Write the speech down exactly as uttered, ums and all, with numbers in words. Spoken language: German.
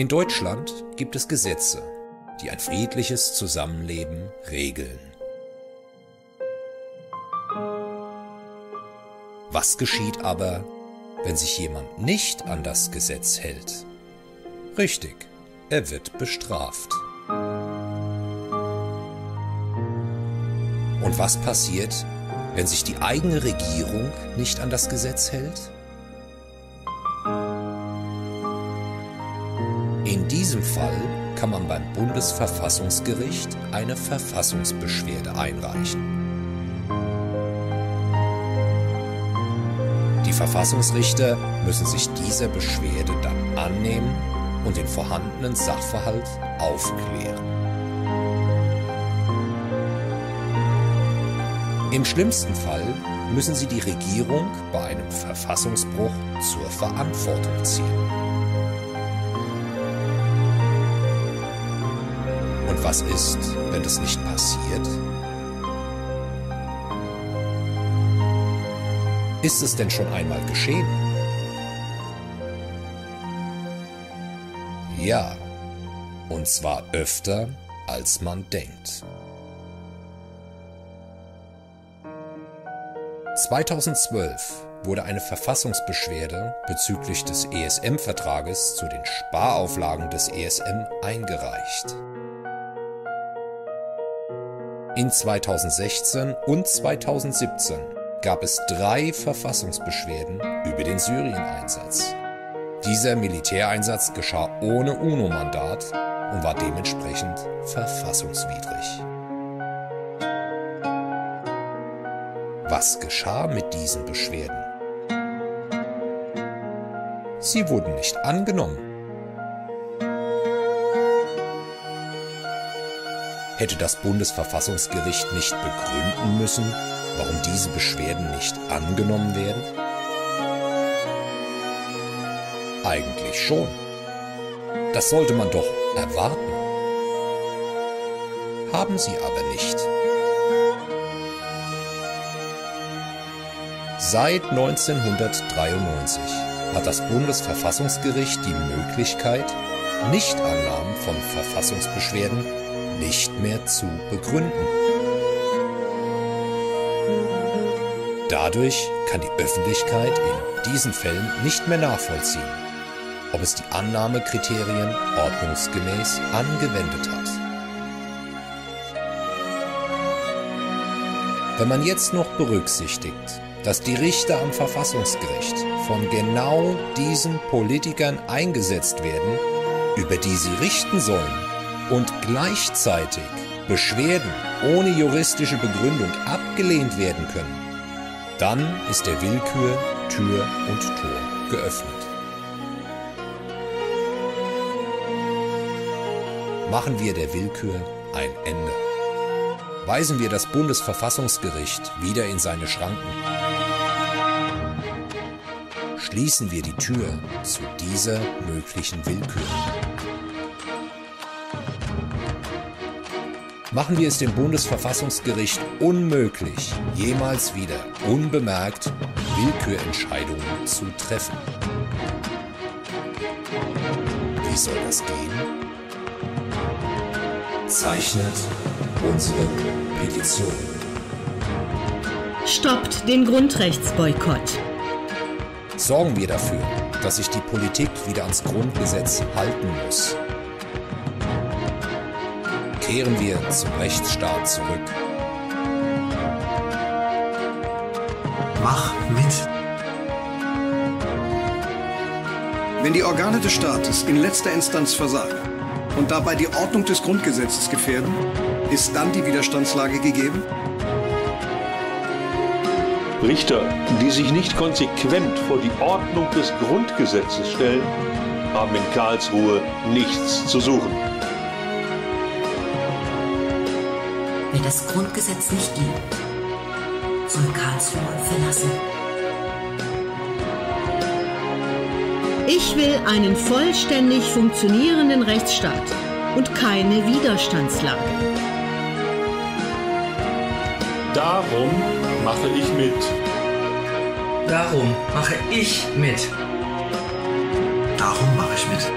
In Deutschland gibt es Gesetze, die ein friedliches Zusammenleben regeln. Was geschieht aber, wenn sich jemand nicht an das Gesetz hält? Richtig, er wird bestraft. Und was passiert, wenn sich die eigene Regierung nicht an das Gesetz hält? In diesem Fall kann man beim Bundesverfassungsgericht eine Verfassungsbeschwerde einreichen. Die Verfassungsrichter müssen sich dieser Beschwerde dann annehmen und den vorhandenen Sachverhalt aufklären. Im schlimmsten Fall müssen sie die Regierung bei einem Verfassungsbruch zur Verantwortung ziehen. Und was ist, wenn das nicht passiert? Ist es denn schon einmal geschehen? Ja, und zwar öfter, als man denkt. zweitausendzwölf wurde eine Verfassungsbeschwerde bezüglich des E S M-Vertrages zu den Sparauflagen des E S M eingereicht. In zweitausendsechzehn und zweitausendsiebzehn gab es drei Verfassungsbeschwerden über den Syrien-Einsatz. Dieser Militäreinsatz geschah ohne UNO-Mandat und war dementsprechend verfassungswidrig. Was geschah mit diesen Beschwerden? Sie wurden nicht angenommen. Hätte das Bundesverfassungsgericht nicht begründen müssen, warum diese Beschwerden nicht angenommen werden? Eigentlich schon. Das sollte man doch erwarten. Haben sie aber nicht. Seit neunzehnhundertdreiundneunzig hat das Bundesverfassungsgericht die Möglichkeit, Nichtannahmen von Verfassungsbeschwerden nicht mehr zu begründen. Dadurch kann die Öffentlichkeit in diesen Fällen nicht mehr nachvollziehen, ob es die Annahmekriterien ordnungsgemäß angewendet hat. Wenn man jetzt noch berücksichtigt, dass die Richter am Verfassungsgericht von genau diesen Politikern eingesetzt werden, über die sie richten sollen, und gleichzeitig Beschwerden ohne juristische Begründung abgelehnt werden können, dann ist der Willkür Tür und Tor geöffnet. Machen wir der Willkür ein Ende. Weisen wir das Bundesverfassungsgericht wieder in seine Schranken. Schließen wir die Tür zu dieser möglichen Willkür. Machen wir es dem Bundesverfassungsgericht unmöglich, jemals wieder unbemerkt Willkürentscheidungen zu treffen. Wie soll das gehen? Zeichnet unsere Petition. Stoppt den Grundrechtsboykott. Sorgen wir dafür, dass sich die Politik wieder ans Grundgesetz halten muss. Kehren wir zum Rechtsstaat zurück. Mach mit. Wenn die Organe des Staates in letzter Instanz versagen und dabei die Ordnung des Grundgesetzes gefährden, ist dann die Widerstandslage gegeben? Richter, die sich nicht konsequent vor die Ordnung des Grundgesetzes stellen, haben in Karlsruhe nichts zu suchen. Wer das Grundgesetz nicht liebt, soll Karlsruhe verlassen. Ich will einen vollständig funktionierenden Rechtsstaat und keine Widerstandslage. Darum mache ich mit. Darum mache ich mit. Darum mache ich mit.